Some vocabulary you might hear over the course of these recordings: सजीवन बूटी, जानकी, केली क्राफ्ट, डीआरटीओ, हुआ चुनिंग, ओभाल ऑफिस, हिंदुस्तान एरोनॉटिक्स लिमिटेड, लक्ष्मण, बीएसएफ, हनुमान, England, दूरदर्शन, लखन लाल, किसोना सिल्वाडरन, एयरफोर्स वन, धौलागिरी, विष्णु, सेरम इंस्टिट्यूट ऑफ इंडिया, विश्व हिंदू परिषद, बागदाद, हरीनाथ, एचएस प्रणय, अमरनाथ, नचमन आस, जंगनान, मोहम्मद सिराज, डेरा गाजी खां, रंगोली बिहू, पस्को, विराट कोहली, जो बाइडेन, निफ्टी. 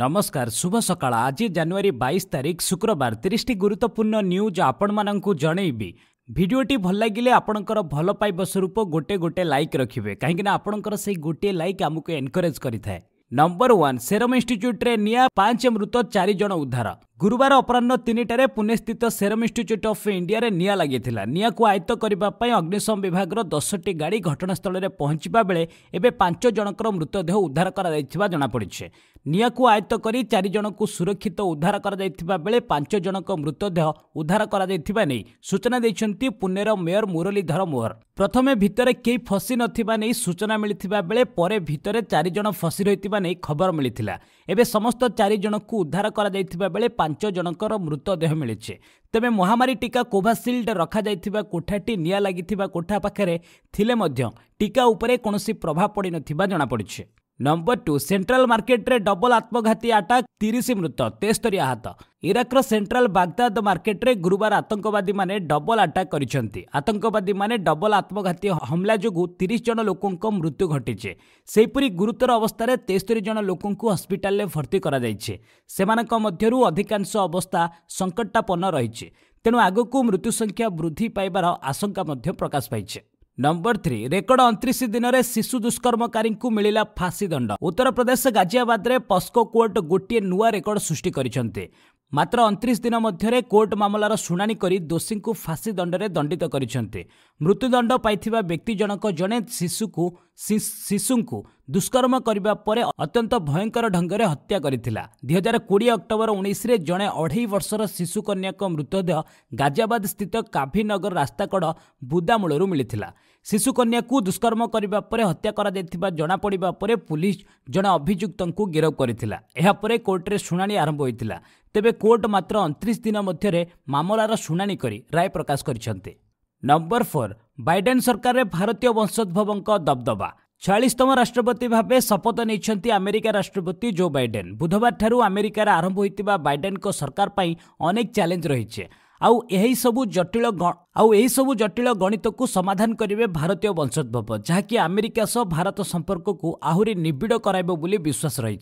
नमस्कार शुभ सकाळ। आज जनवरी 22 तारीख शुक्रवार 30 गुरुत्वपूर्ण न्यूज आपण मानकू जणैबी। भिडियोटी भल लगे आपणकर भल पाइबा स्वरूप गोटे गोटे लाइक रखिए, कहीं आपणकर से गोटे लाइक आमको एनकरेज करि थाए। नंबर 1 सेरम इंस्टिट्यूट रे निया 5 मृत 4 जण उद्धार। गुरुवार अपराह्न 3 पुणे स्थित सेरम इंस्टिट्यूट ऑफ इंडिया रे निया लागिथिला। निया को आयत्त करिबा पई अग्निशम विभाग रो 10टी गाड़ी घटनास्थल रे पहुंचीबा बेले एबे 5 जनकर मृतदेह उद्धार करा दैथिबा जणा पड़िछे। निया को आयत्त करी 4 जण को सुरक्षित उद्धार करा दैथिबा बेले 5 जनक मृतदेह उद्धार करा दैथिबा नै सूचना दैछन्ती पुणे रो मेयर मुरलीधर मोहर। प्रथमे भितरे केही फसी नथिबा नै सूचना मिलिथिबा बेले परे भितरे 4 जण फसी रहिथिबा नै खबर मिलिथिला। एबे समस्त 4 जण को उद्धार करा दैथिबा बेले 5 जनकर मृतदेह मिले। तेबे महामारी टीका कोभाशिल्ड रखा जाइथिबा कोठाटी निया लागिथिबा कोठा पाखरे थिले मध्य टीका उपरे कोनोसी प्रभाव पड़ि नथिबा जना पड़िछे। नंबर 2 सेंट्रल मार्केट रे डबल आत्मघाती अटैक 30 मृत 73 आहत। इराक्र सेंट्रल बागदाद मार्केट रे गुरुवार आतंकवादी माने डबल अटैक करिसेंती। आतंकवादी माने डबल आत्मघाती हमला जोगु 30 जन लोकंको मृत्यु घटिछे। सेहिपरि गुरुतर अवस्था रे 73 जन लोकंको हॉस्पिटल रे भर्ती करा जाइछे। सेमानक मध्यरु अधिकांश अवस्था संकटापन्न रहिछे, तेणु आगकु मृत्यु संख्या वृद्धि पाइबार आशंका मध्य प्रकाश पाइछे। नंबर 3 रेकर्ड 29 दिन में शिशु दुष्कर्मकारी को मिला फांसी दंड। उत्तर प्रदेश गाजियाबाद में पस्को कोर्ट गोटे नुआ रेकर्ड सृष्टि करते। मात्र 29 दिन मध्य कोर्ट मामलार शुणाणी करी दोषी को फांसी दंडरे दंडित करते। मृत्युदंड पाइथिबा व्यक्ति जनक जने शिशु को दुष्कर्म करिबा परे अत्यंत भयंकर ढंगरे हत्या करथिला। 2020 अक्टोबर 19 रे जने 28 वर्षर शिशु कन्याक मृतदेह गाजियाबाद स्थित काफीनगर रास्ताकड़ बुदामूलू मिलिथिला। शिशु कन्या को दुष्कर्म करिबा परे हत्या करा दैथिबा जना पड़िबा परे पुलिस जने अभियुक्तनकु गिरफ करथिला। एहा परे कोर्ट रे शुणाणी आरंभ होइथिला। तेबे कोर्ट मात्र 29 दिन मध्य रे मामलार शुणाणी करी राय प्रकाश करिसंते। नंबर 4 बाइडेन सरकार रे भारतीय वंशोद्भवों दबदबा। 46तम राष्ट्रपति भाव शपथ नहीं अमेरिका राष्ट्रपति जो बाइडेन। बुधवार ठारू अमेरिकार आरंभ होता बाइडेन को सरकार पाई अनेक चैलेंज रही आउ यही सबु जटिल गणित को समाधान करेंगे भारतीय वंशोद्भव, जहाँकि अमेरिका सह भारत संपर्क को आहुरी निबिड़ कराइबो बोली विश्वास रही।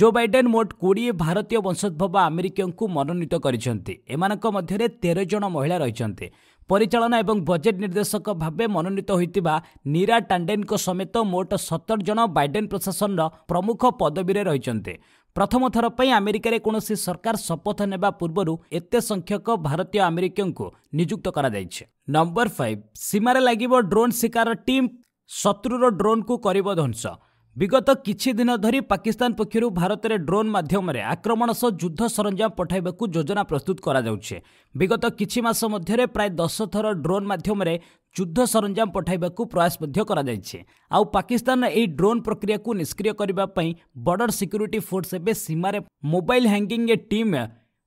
जो बाइडेन मोट 20 भारतीय वंशोद्भव अमेरिका को मनोनीत करिसेंती। एमानक मध्यरे 13 जन महिला रहिसेंती। परिचालन एवं बजेट निर्देशक भावे मनोनीत होइतिबा नीरा टांडेन को समेत मोट 70 जन बाइडेन प्रशासन प्रमुख पदवी रे रहिसेंती। प्रथम थर पर अमेरिकार कौन सरकार शपथ नेबा पूर्व एते संख्यक भारतीय अमेरिकन को नियुक्त करा जाइछे। नंबर 5 सीमार लागिबो ड्रोन शिकार टीम शत्रुर ड्रोन को करिबो ध्वंस। विगत किछि दिन धरी पाकिस्तान पक्षर भारत में ड्रोन मध्यम आक्रमण सह युद्ध सरंजाम पठाइबाकू योजना प्रस्तुत करा जाउछे। विगत किछि मास मध्यरे प्राय 10 थर ड्रोन मध्यम युद्ध सरंजाम पठाइबाकू प्रयास मध्य करा जाइछे। आउ पाकिस्तान एही ड्रोन प्रक्रिया को निष्क्रिय करिबा पई बॉर्डर सिक्यूरिटी फोर्स एबे सीमारे मोबाइल हैंगिंग टीम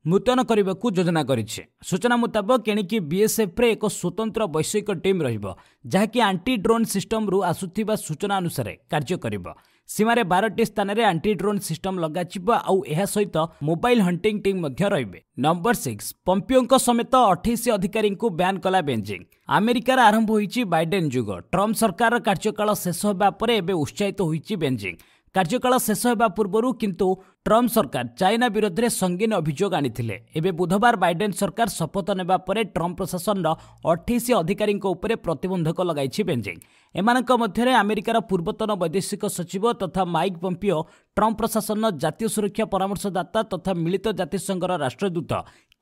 मुतयन करने योजना करिछे। सूचना मुताबक एणिकी बीएसएफ रे एक स्वतंत्र वैषयिक टीम रहिबो, जहाँकि आंटी ड्रोन सिस्टम रु आसुथिबा सूचना अनुसार कार्य करिबो। सीमारे 12टी स्थान में आंटी ड्रोन सिस्टम लगाजिबो आउ एहा सहित मोबाइल हंटिंग टीम मध्य रहिबे। नंबर 6 पोम्पियोंको समेत 28 अधिकारी को बैन कला बेजिंग। अमेरिकार आरंभ होईची बाइडेन युग। ट्रम्प सरकार कार्यकाल शेष होबा परे एबे उत्साहित होईची बेजिंग। कार्यकाल शेष होबा पूर्व किंतु ट्रम्प सरकार चाइना विरोध में संगीन अभियोग आनिथिले। एबे बुधवार बाइडेन सरकार शपथ नेबा परे ट्रम्प प्रशासन 28 अधिकारी उपरे प्रतिबंधक लगाइछि बेजिंग। एमानक मध्यरे अमेरिकार पूर्वतन वैदेशिक सचिव तथा माइक पोम्पियो, ट्रम्प प्रशासन जातीय सुरक्षा परामर्शदाता तथा मिलित जातिसंघर राष्ट्रदूत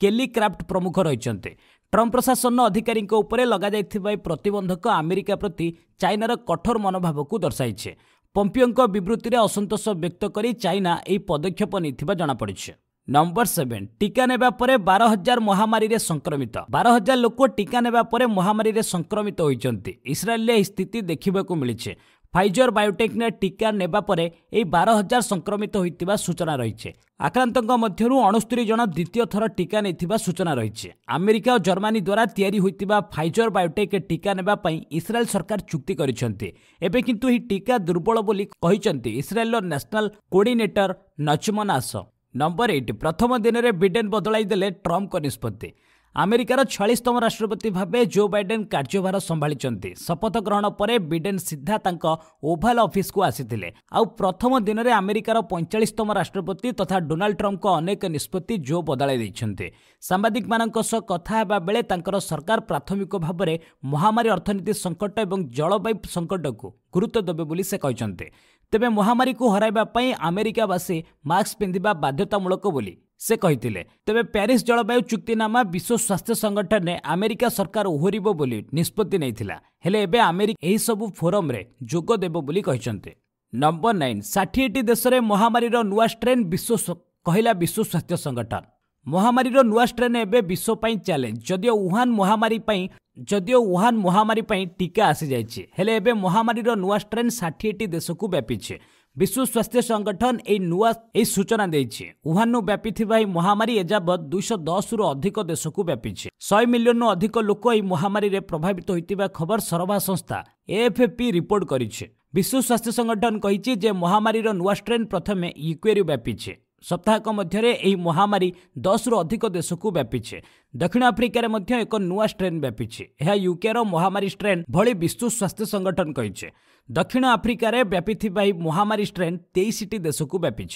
केली क्राफ्ट प्रमुख रहिसंते। ट्रम्प प्रशासन अधिकारी उपरे लगाइथिबा प्रतिबंधक अमेरिका प्रति चाइनार कठोर मनोभाव को दर्शाइछे। पोम्पियों विवृत्ति में असंतोष व्यक्त करी चाइना यह पदक्षेप नहीं जनापड़ी। नंबर 7 टीका नेबा परे 12,000 महामारी रे संक्रमित। 12,000 लोक टीका नेबा परे महामारी रे संक्रमित होइचंती। इस्राएल रे स्थिति देखा मिली। फाइजर बायोटेक ने टीका नेबा परे 12,000 संक्रमित होइतिबा सूचना रही। आक्रांतों मध्यरु 69 जन द्वितीय थर टीका नेथिबा सूचना रही। अमेरिका और जर्मनी द्वारा तैयारी होइतिबा फाइजर बायोटेक टीका नेबा पई इस्राएल सरकार चुक्ति करिसेंती। एबे किंतु ही टीका दुर्बल बोली कहिसेंती Israel national coordinator नचमन आस। Number 8 प्रथम दिन में बिडेन बदलाई देले ट्रम्प को निष्पत्ति। अमेरिकार 46तम राष्ट्रपति भाव जो बाइडेन कार्यभार संभाली। शपथ ग्रहण पर बिडेन सीधा ओभाल ऑफिस को आसीथिले। आउ प्रथम दिन में अमेरिकार 45तम राष्ट्रपति तथा डोनाल्ड ट्रंप अनेक निष्पत्ति जो बदल सांबादिक कथा हेबा बेले सरकार प्राथमिक भाव में महामारी अर्थनीति संकट और जलवायु संकट को गुरुत्व देवे से कहते। तेबे महामारी को हराइबापी अमेरिकावासी मास्क पिंधिबा बाध्यतामूलक बोली से कहते। तेबे पेरिस जलवायु चुक्तिनामा विश्व स्वास्थ्य संगठन ने अमेरिका सरकार ओहरिबो बोली निष्पत्ति नैथिला। हेले एबे अमेरिका एही सबु फोरम रे जोग देबो बोली कहचन्ते। नंबर 9 60 देश रे महामारी रो नुवा स्ट्रेन विश्व कहिला विश्व स्वास्थ्य संगठन। महामारी रो नुवा स्ट्रेन एबे विश्व पई चैलेंज। जदियो वुहान महामारी पई टीका आसी जायछि, हेले एबे महामारी रो नुवा स्ट्रेन 60 देश को व्यापीछि। विश्व स्वास्थ्य संगठन ए सूचना देछि। वुहान व्यापी महामारी एजावत 210 रु अधिक देश को व्यापी 100 मिलियन रु अधिक लोक ए महामारी रे प्रभावित होइतिबा खबर सरवा संस्था एएफपी रिपोर्ट करिछि। विश्व स्वास्थ्य संगठन कहिछि जे महामारी रो नुवा स्ट्रेन प्रथमे यूकेरू व्यापी। सप्ताहक मध्य महामारी 10 रु अधिक देश को व्यापी। दक्षिण आफ्रिकार एक नुआ स्ट्रेन व्यापी। यह यूके महामारी स्ट्रेन भली विश्व स्वास्थ्य संगठन कहिछे। दक्षिण आफ्रिकार व्यापी महामारी स्ट्रेन 23 देश को व्यापी।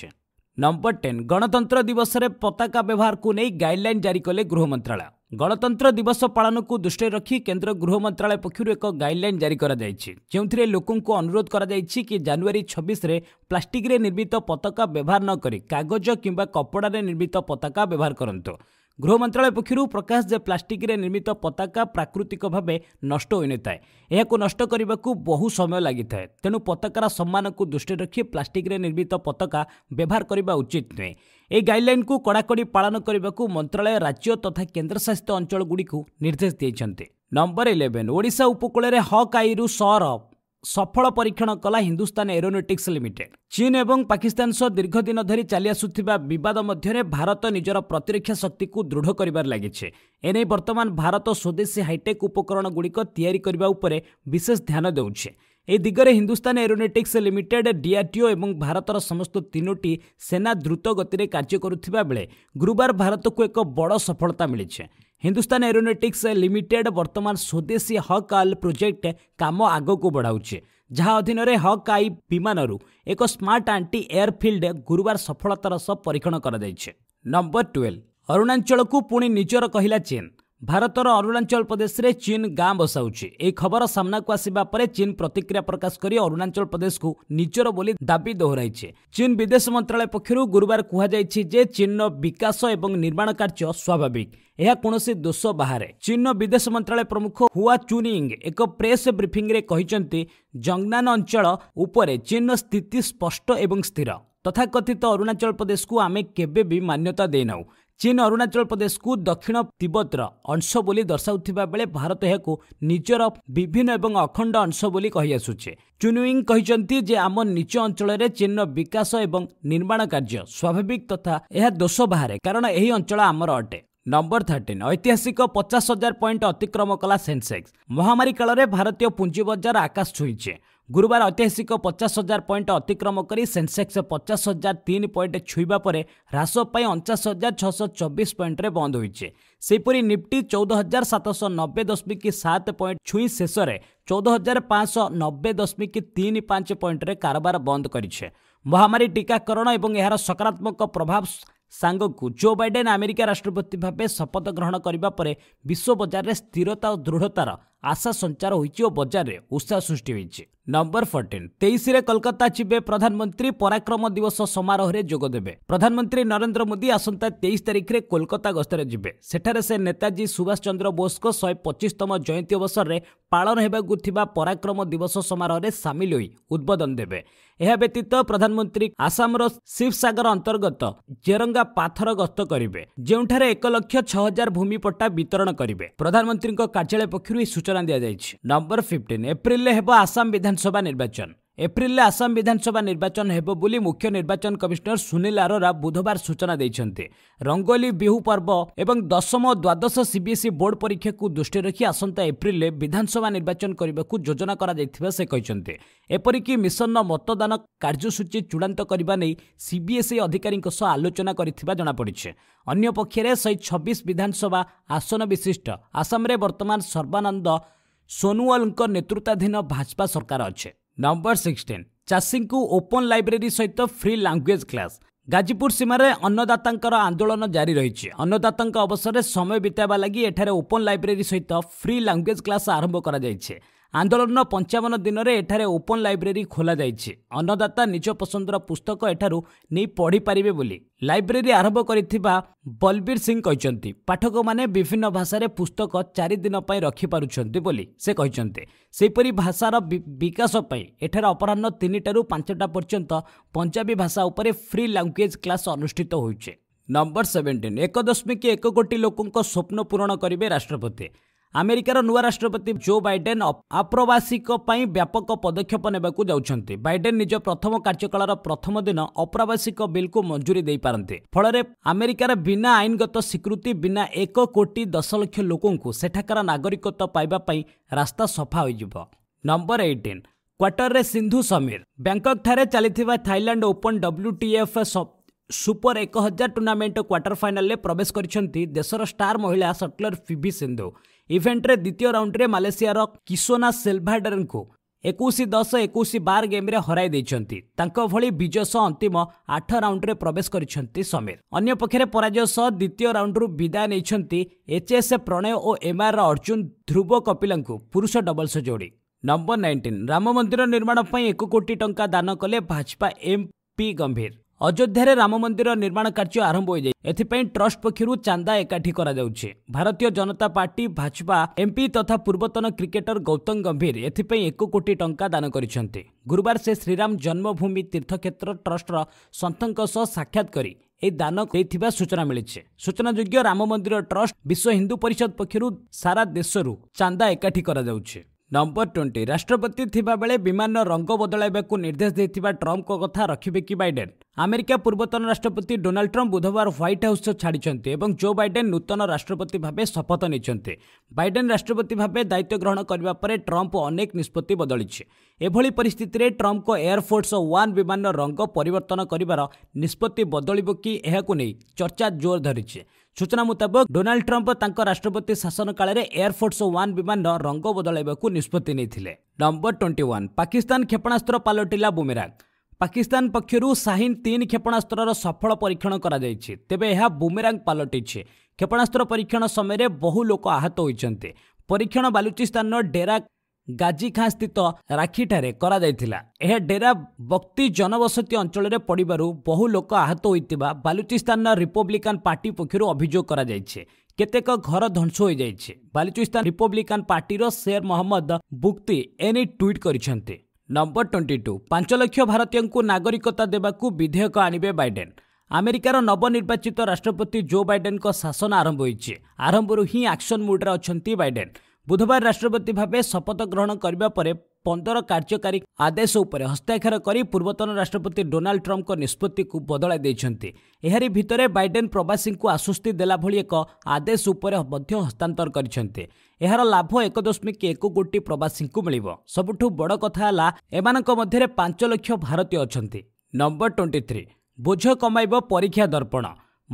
नंबर 10 गणतंत्र दिवस रे पताका व्यवहार को नहीं गाइडलाइन जारी कले गृह मंत्रालय। गणतंत्र दिवस पालन को दृष्टि रखी केंद्र गृह मंत्रालय पक्षर एक गाइडलाइन जारी करा कर लोकों को अनुरोध करा कि जनवरी 26 रे प्लास्टिक रे निर्मित पताका व्यवहार न करी कागज किंबा कपड़ा रे निर्मित पताका व्यवहार करंतो। गृह मंत्रालय पक्षर प्रकाश जे प्लास्टिक रे निर्मित पताका प्राकृतिक भाव नष्ट होने थाए। यह नष्ट करने को बहु समय लगी था, तेणु पताकार सम्मान को दृष्टि रखी प्लास्टिक रे निर्मित पताका व्यवहार करने उचित नुहे। यह गाइडलाइन को कड़ाकड़ी पालन करने को मंत्रालय राज्य तथा केन्द्रशासित अंचल गुड़ी निर्देश देते। नंबर 11 ओडिशा उपकूल में हकाईरू सौर सफल परीक्षण कला हिंदुस्तान एरोनॉटिक्स लिमिटेड। चीन एवं पाकिस्तान सह दीर्घ दिन धरी चली आसुथिबा विवाद मध्यरे भारत निजर प्रतिरक्षा शक्ति को दृढ़ करिबार लागिछे। एने वर्तमान भारत स्वदेशी हाईटेक उपकरण गुड़िक तैयारी करिबा उपरे विशेष ध्यान देउछे। ए दिगरे हिंदुस्तान एरोनॉटिक्स लिमिटेड डीआरटीओ एवं भारतर समस्त 3 सेना द्रुत गति में कार्य करुथिबा बेले गुरुवार भारत को एक बड़ सफलता मिलीछे। हिंदुस्तान एरोनॉटिक्स लिमिटेड वर्तमान स्वदेशी हकाल प्रोजेक्ट काम आग को बढ़ाऊे, जहाँ अधीन में हकाई विमानरू एक स्मार्ट आंटी एयरफील्ड गुरुवार सफलतार सह परीक्षण कर। नंबर 12 अरुणाचल को पुणी निजर कहला चीन। भारतर अरुणाचल प्रदेश में चीन गाँ बसाऊे। यह खबर सामना को आसवा पर चीन प्रतिक्रिया प्रकाश कर अरुणाचल प्रदेश को निजर बोली दाबी दोहराई। चीन विदेश मंत्रालय पक्षर गुरुवार कहुई जे चीन विकास और निर्माण कार्य स्वाभाविक, यह कौन दोष बाहर। चीन विदेश मंत्रालय प्रमुख हुआ चुनिंग एक प्रेस ब्रिफिंग रे कहते जंगनान अंचल उपर चीन स्थिति स्पष्ट और स्थिर। तथाकथित अरुणाचल प्रदेश को आम केबी मान्यता देना। चीन अरुणाचल प्रदेश को दक्षिण तिब्बतर अंश बोली दर्शाउथिबा बेले भारत यह निजर विभिन्न एवं अखंड अंश बोली कही आसुचे। चुनुइंग कहिसंती जे आम निज अंचल रे चीन विकास एवं निर्माण कार्य स्वाभाविक तथा यह दोष बाहर, कारण यही अंचल आमर अटे। नंबर 13 ऐतिहासिक 50,000 पॉइंट अतिक्रम कला सेंसेक्स। महामारी काल में भारतीय पूंजी बाजार आकाश छुईचे। गुरुवार ऐतिहासिक 50,000 पॉइंट अतिक्रम कर सेंसेक्स 50,003 पॉइंट छुईबा पर ह्रास पाई 49,624 पॉइंट रे बंद होईचे। सेपरी निफ्टी 14,790.7 पॉइंट छुई शेष में 14,590.35 पॉइंट रे कारबार बंद करिछे। महामारी टीकाकरण एवं यार सकारात्मक प्रभाव सांग को जो बाइडेन अमेरिका राष्ट्रपति भाव शपथ ग्रहण करने पर विश्व बाजार में स्थिरता और दृढ़तार आशा संचार होती और बाजार में उत्साह सृष्टि होती। नंबर 14 23 रे कोलकाता जीवे प्रधानमंत्री पराक्रम दिवस समारोह रे जोग देबे। प्रधानमंत्री नरेंद्र मोदी आसंता 23 तारीख रे कोलकाता गस्तर जीवे। सेठारे से नेताजी सुभाष चंद्र बोस को 125तम जयंती अवसर रे पालन हेबाकु थिबा पराक्रम दिवस समारोह रे सामिल होई उद्बोधन देबे। एहा व्यतीत प्रधानमंत्री आसाम रो शिवसागर अंतर्गत जेरंगा पाथर गस्त करिबे, जेउठारे 1,06,000 भूमि पट्टा वितरण करिबे। प्रधानमंत्री कार्यालय पक्षरु सूचना दिया जायछि। नंबर 15 एप्रिल रे हेबो आसाम विधानसभा निर्वाचन। एप्रिल आसाम विधानसभा निर्वाचन हेबो बोली मुख्य निर्वाचन कमिश्नर सुनील अरोरा बुधवार सूचना देइछन्ते। रंगोली बिहू पर्व एवं दशम और द्वादश सीबीएसई बोर्ड परीक्षा को दृष्टि रखी आसंता एप्रिल में विधानसभा निर्वाचन करने को योजना करा से कहिसन्ते। एपरिक मिशन मतदान कार्यसूची चूड़ांत करने नहीं सीबीएसई अधिकारी आलोचना करिथिबा जणा पड़िछे। अन्य पक्षरे 126 विधानसभा आसन विशिष्ट आसाम रे वर्तमान सर्बानंद सोनोवाल नेतृत्वाधीन भाजपा सरकार अच्छे। नंबर 16 चाषी को ओपन लाइब्रेरी सहित फ्री लैंग्वेज क्लास। गाजीपुर सीमार अन्नदाता आंदोलन जारी रही। अन्नदाता अवसर में समय बितावा लगी एठार ओपन लाइब्रेरी सहित फ्री लैंग्वेज क्लास आरंभ कर आंदोलन 55 दिन में एठार ओपन लाइब्रेरी खोल जाए। अन्नदाता निज पसंदर पुस्तक एठारू नहीं पढ़ी पारे बोली लाइब्रेरी आरंभ करिथिबा बलबीर सिंह कहते। पाठक मैंने विभिन्न भाषा रे पुस्तक 4 दिन पर रखिपुंट बोली से कहते। सेपरी भाषार विकास एठार अपराह्न 3 टा 5 पर्यंत पंजाबी भाषा उपर फ्री लैंग्वेज क्लास अनुष्ठित होइछे। नंबर 17 1.1 कोटी लोकों स्वप्न पूरण करेंगे राष्ट्रपति। अमेरिकार नुआ राष्ट्रपति जो बाइडेन अप्रवासी व्यापक पदक्षेप नेबाकू जाउछन्ते। बाइडेन निज प्रथम कार्यकाल प्रथम दिन अप्रवासी बिल को मंजूरी दे पारन्ते। फल अमेरिकार बिना आईनगत स्वीकृति बिना 1.1 कोटी लोकंकु सेठाकार नागरिकत्व पाइबा पई रास्ता सफा होई जिवो। नंबर 18 क्वार्टर रे सिंधु समीर। बैंकॉक ठारे चलिथिबा Thailand open WTF super 1000 tournament quarter final प्रवेश करिसेंती देशर स्टार महिला शटलर पीवी सिंधु। इवेंट रे द्वितीय राउंड रे मलेशियार किसोना सिल्वाडरन को 21-10 21-12 गेम रे हराई देइछंती। तांको भली विजय सह अंतिम 8 राउंड रे प्रवेश करिसेंती समीर। अन्य पक्षरे पराजय सह द्वितीय राउंड रु विदाय नेइछंती एचएस प्रणय और एमआर अर्जुन ध्रुव कपिलंकु पुरुष डबल्स जोड़ी। नंबर 19 राम मंदिर निर्माण पई 1 कोटी टंका दान कले भाजपा एमपी गंभीर। अयोध्या राम मंदिर निर्माण कार्य आरंभ हो जाए ट्रस्ट पक्षर चांदा एकाठी करा जाउछे। भारतीय जनता पार्टी भाजपा एमपी तथा पूर्वतन क्रिकेटर गौतम गंभीर एथिपई 1 कोटी टंका दान करिसेंते। गुरुवार से श्रीराम जन्मभूमि तीर्थक्षेत्र ट्रस्टर संतंक सह साक्षात करी ए दान देथिबा सूचना मिलिछे। सूचनायोग्य राम मंदिर ट्रस्ट विश्व हिंदू परिषद पक्षर सारा देशरू चांदा एकाठी करा जाउछे। नंबर 20 राष्ट्रपति थिबा बेले विमान रंग बदलाइबाकू निर्देश देथिबा ट्रंप को कथा रखिबे कि बाइडेन। अमेरिका पूर्वतन राष्ट्रपति डोनाल्ड ट्रंप बुधवार व्हाइट हाउस छाड़िछन्ते एवं जो बाइडेन नूतन राष्ट्रपति भाबे शपथ नेछन्ते। बाइडेन राष्ट्रपति भाबे दायित्व ग्रहण करबा परे ट्रंप अनेक निष्पत्ति बदलिछे। एभली परिस्थिति रे ट्रंप को एयरफोर्स वन विमान रंग परिवर्तन करिवार निष्पत्ति बदलिबो कि एहाकू नै चर्चा जोर धरिछे। सूचना मुताबिक डोनाल्ड ट्रंप तांको राष्ट्रपति शासन काल में एयरफोर्स वन विमान रंग बदलाइबाकू निष्पत्ति नेथिले। नंबर 21 पाकिस्तान क्षेपणास्त्र पालटिला बुमेरांग। पाकिस्तान पक्षरू शाहीन-3 क्षेपणास्त्रर सफल परीक्षण करा जायछि तेबे यह बुमेरांग पालटिछे। क्षेपणास्त्र परीक्षण समय बहु लोक आहत होइछन्ते। परीक्षण बालूचिस्तान डेरा गाजी खां स्थित राखीठारे करा जायथिला। यह डेरा बक्ती जनबसती अंचल में पड़िबारु बहु लोक आहत होइतिबा बालूचिस्तान रिपब्लिकन पार्टी पक्षरू अभियोग करा जायछे। केतेक घर ध्वंस हो जायछे। बालूचिस्तान रिपब्लिकन पार्टीर शेर मोहम्मद बुक्ती एनी ट्वीट करिसेंते। नंबर 22 5 लाख भारतीयों नागरिकता देवाकू विधेयक आनिबे बाइडेन। अमेरिकार नवनिर्वाचित राष्ट्रपति जो बाइडेन को शासन आरंभ होइछे। आरंभरू ही एक्शन मुड्रे अछंती बाइडेन। बुधवार राष्ट्रपति भावे शपथ ग्रहण करबा परे 15 कार्यकारी आदेश उपर हस्ताक्षर करी पूर्वतन राष्ट्रपति डोनाल्ड ट्रंप को निष्पत्ति को बदलाइ दैछन्ते। एहरी भितरे बाइडेन प्रवासी को आश्वस्ति देला भली एक आदेश उपर मध्य हस्तांतर करिसन्ते। एहार लाभ 1.1 कोटी प्रवासी को मिलिबो। सबुठु बड़ कथा हला एमानक मध्यरे 5 लाख भारतीय अछन्ते। नंबर 23 बोझ कमाइबो परीक्षा दर्पण।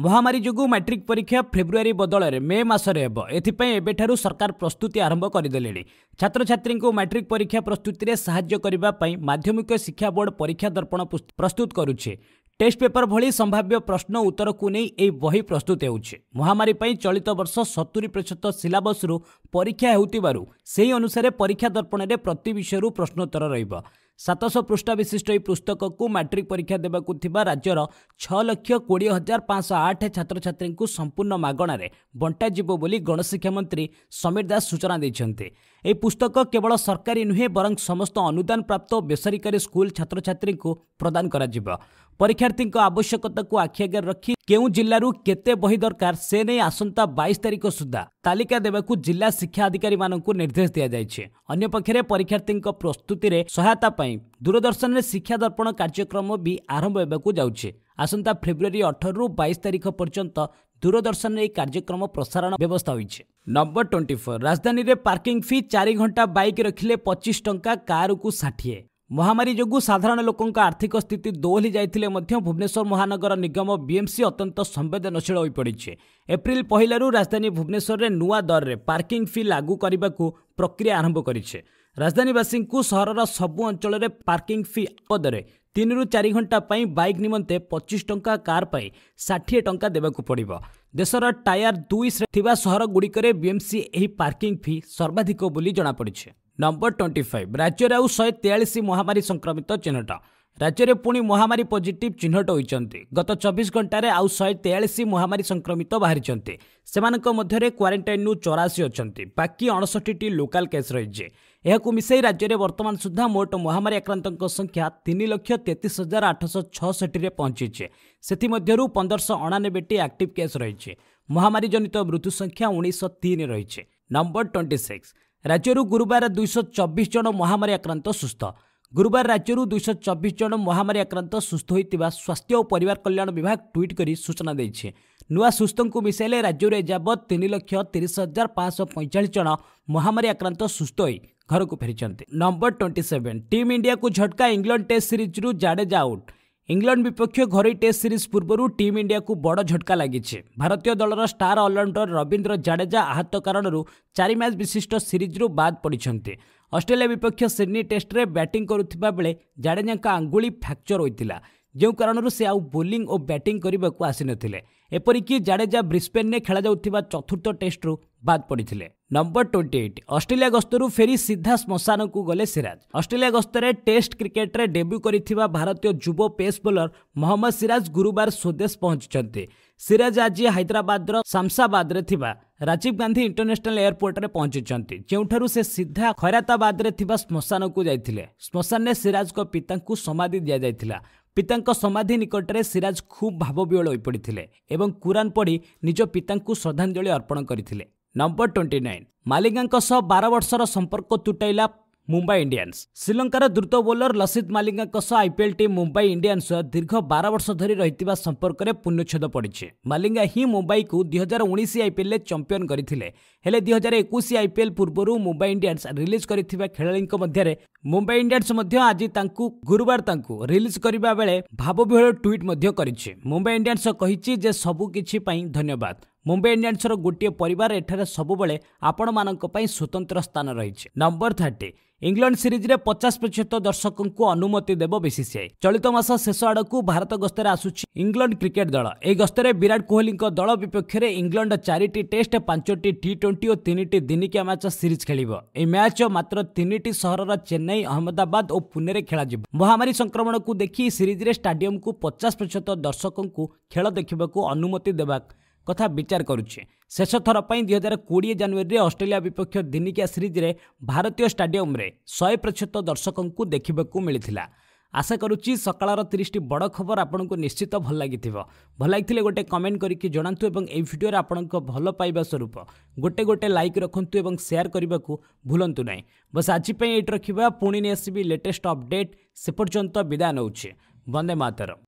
महामारी जोगु मैट्रिक परीक्षा फेब्रुआरी बदल में मे मसरे हेबो एथिपई एबेठारु सरकार प्रस्तुति आरंभ करदेले। छात्र छात्री को मैट्रिक परीक्षा प्रस्तुति रे सहाय्य करिबा पई माध्यमिक शिक्षा बोर्ड परीक्षा दर्पण प्रस्तुत करुछे। टेस्ट पेपर भली संभाव्य प्रश्न उत्तर को नहीं ए बही प्रस्तुत होउछे। महामारी पई चलित वर्ष 70% सिलेबस रु परीक्षा हेउतिबारु सेही अनुसार परीक्षा दर्पण रे प्रति विषय रु प्रश्नोत्तर रहइबो। 700 पृष्ठा विशिष्ट यह पुस्तक को मैट्रिक परीक्षा देवाकू राज्यर 6,20,508 छात्र छात्री को संपूर्ण मागणारे बंटाजिवो बोली गणशिक्षा मंत्री समीर दास सूचना देइछन्ते। यह पुस्तक केवल सरकारी नुहे बरं समस्त अनुदान प्राप्त बेसरकारी स्कूल छात्र छात्री को प्रदान करा जिवो। परीक्षार्थी आवश्यकता को आखि आगे रखी केउ जिल्लारू केते बही दरकार से नहीं आसंता 22 तारिख सुधा तालिका देबाकू जिला शिक्षा अधिकारी मानकू निर्देश दिया जाय छे। अन्य पक्षरे परीक्षार्थी प्रस्तुति रे सहायता पाई दूरदर्शन रे शिक्षा दर्पण कार्यक्रम भी आरंभ हेबाकू जाउछे। आसंता फेब्रुआरी 18 रु 22 तारिख पर्यंत दूरदर्शन रे कार्यक्रम प्रसारण व्यवस्था होइछे। नंबर 24 राजधानी रे पार्किंग फी 4 घंटा बाइक रखिले 25 टंका कार को 60। महामारी जोगु साधारण लोकों का आर्थिक स्थिति दोहली जाइथिले मध्य भुवनेश्वर महानगर निगम बीएमसी अत्यंत संवेदनशील होई पड़िछे। एप्रिल पहिलारू राजधानी भुवनेश्वर रे नुआ दर रे पार्किंग फी लागू करबाकू प्रक्रिया आरंभ करिछे। राजधानीवासींकू शहरर सबु अंचल रे पार्किंग फी पदरे 3 रु 4 घंटा पाई बाइक निमंते 25 टंका कार पाई 60 टंका देबाकू पड़िबो। देशर टायर 2 रे थिबा शहर गुडीकरे बीएमसी एही पार्किंग फी सर्वाधिक बोली जना पड़िछे। नंबर 25 राज्य आउ 143 महामारी संक्रमित चिन्हट। राज्य में पुणी महामारी पॉजिटिव चिन्हट होती गत 24 घंटे आउ 143 महामारी संक्रमित बाहरी से क्वारंटाइन 84 अच्छा बाकी 69 लोकाल केस रही। यह मिसाई राज्य में वर्तमान सुधा मोट महामारी आक्रांत संख्या 3,33,866 पहुंची से 1,599 आक्टिव केस रही। महामारी जनित मृत्यु संख्या 1903 रही। नंबर 26 राज्य गुरुवार 224 जन महामारी आक्रांत सुस्थ। गुरुवार राज्य 224 जन महामारी आक्रांत सुस्थ होता स्वास्थ्य और परिवार कल्याण विभाग ट्वीट कर सूचना देछे। नुआ सुस्थों को मिसाइले राज्य में एजावत 3,30,545 जन महामारी आक्रांत सुस्थ हो घर को फेरी। नंबर 27 टीम इंडिया को झटका इंग्लैंड टेस्ट सीरीज रु जाडेजा आउट। इंग्लैंड विपक्ष घरोई टेस्ट सीरीज पूर्व टीम इंडिया को बड़ झटका लगी। भारतीय दलर स्टार ऑलराउंडर रवींद्र जाडेजा आहत कारण 4 मैच विशिष्ट सीरीज रु बाद पड़ते। ऑस्ट्रेलिया विपक्ष सिडनी टेस्ट रे बैटिंग करुवा बेले जाडेजा का अंगुली फ्रैक्चर होता जो कारण से आउ बोलिंग और बैटिंग करने को आसी नपरिकी जाडेजा ब्रिस्बेन ने खेल जाऊा चतुर्थ टेस्ट रु बाद पड़ते। नंबर 28 ऑस्ट्रेलिया गस्तरू फेरी सीधा श्मशान को गले सिराज। ऑस्ट्रेलिया गस्तरे टेस्ट क्रिकेट रे डेब्यू करिथिबा भारतीय युवा पेस बोलर मोहम्मद सिराज गुरुवार स्वदेश पहुंचचंते। सिराज आज हैदराबाद रो शामसाबाद रे थिबा राजीव गांधी इंटरनेशनल एयरपोर्ट रे पहुंचचंते जेउठारू से सीधा खैराताबाद रे थिबा श्मशान को जाइथिले। श्मशान रे सिराज को पिता को समाधि दिया जाइथिला। पिता समाधि निकटरे सिराज खूब भावविह्वल होई पड़िथिले एवं कुरान पढ़ी निज पिता को श्रद्धांजलि अर्पण करथिले। नंबर 29 मालिंगा 12 वर्षर संपर्क तुटाइला मुंबई इंडियंस। श्रीलंकार द्रुत bowler Lasith Malinga IPL team Mumbai Indians दीर्घ 12 वर्ष धरी रही संपर्क में पूर्णछेद पड़े। मालिंगा ही मुंबई को 2019 आईपीएल चैंपियन करथिले हेले 2021 आईपीएल पूर्व मुंबई इंडियंस रिलीज करथिबा खेलाड़ीक मध्यरे मुंबई इंडियंस मध्य आज तांकु गुरुवार तांकु रिलीज करबा बेले भावविह्वल ट्वीट मध्य करिछि। मुंबई इंडियंस कहिछि जे सबु किछि पई धन्यवाद। मुंबई इंडियंस गोटे परिवार एठारे सबुबले आपण मानक पई स्वतंत्र स्थान रही। नंबर 30 इंग्लैंड सीरीज रे 50% दर्शकों को अनुमति देव बीसीसीआई। चलित मास शेष आड़ को भारत गस्तर आसुछि इंग्लैंड क्रिकेट दल। ए गस्तर विराट कोहली दल विपक्ष में इंग्लैंड 4 टेस्ट 5 टी20 और 3 दिनिकिया मैच सीरीज खेलिबो। ए मैच मात्र 3 शहर चेन्नई अहमदाबाद और पुणे खेला जिवो। महामारी संक्रमण को देखी सीरीज रे स्टेडियम को 50% दर्शकों को खेल देखा अनुमति देवा कथा विचार करुचे। शेष थर पर 2020 जनवरी ऑस्ट्रेलिया विपक्ष दिनिकिया सीरीज रे भारतीय स्टेडियम रे 100% दर्शकों को देखने को मिलता। आशा करुच्ची सकाल 30 बड़ खबर आपन को निश्चित भल लगी। भल लगी गोटे कमेंट करके जनातु और ये भिडियो आपण भल पाइबा स्वरूप गोटे गोटे लाइक रखुद और सेयार करने को भूलु ना। बस आजपाई ये रखा पुणी नहीं आसबि लेटेस्ट अपडेट से पर्यंत विदा नौचे। वंदे मातरम।